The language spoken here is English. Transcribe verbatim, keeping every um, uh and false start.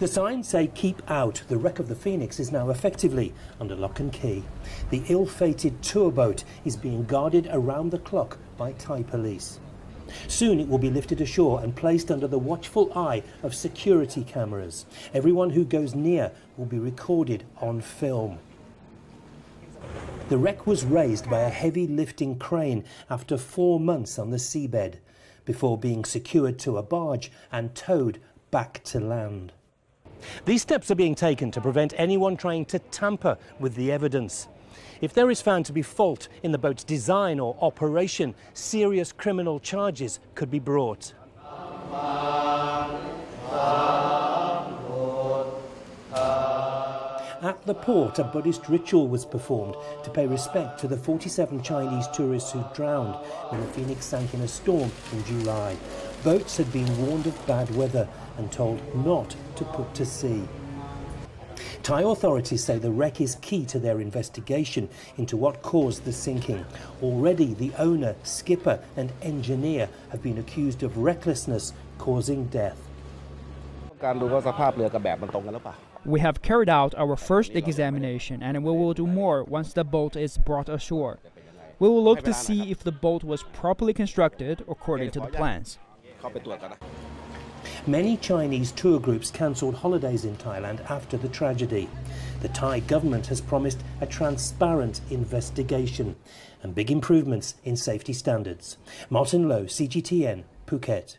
The signs say keep out. The wreck of the Phoenix is now effectively under lock and key. The ill-fated tour boat is being guarded around the clock by Thai police. Soon it will be lifted ashore and placed under the watchful eye of security cameras. Everyone who goes near will be recorded on film. The wreck was raised by a heavy lifting crane after four months on the seabed, before being secured to a barge and towed back to land. These steps are being taken to prevent anyone trying to tamper with the evidence. If there is found to be fault in the boat's design or operation, serious criminal charges could be brought. At the port, a Buddhist ritual was performed to pay respect to the forty-seven Chinese tourists who drowned when the Phoenix sank in a storm in July. Boats had been warned of bad weather and told not to put to sea. Thai authorities say the wreck is key to their investigation into what caused the sinking. Already, the owner, skipper and engineer have been accused of recklessness causing death. We have carried out our first examination, and we will do more once the boat is brought ashore. We will look to see if the boat was properly constructed according to the plans. Many Chinese tour groups cancelled holidays in Thailand after the tragedy. The Thai government has promised a transparent investigation and big improvements in safety standards. Martin Lowe, C G T N, Phuket.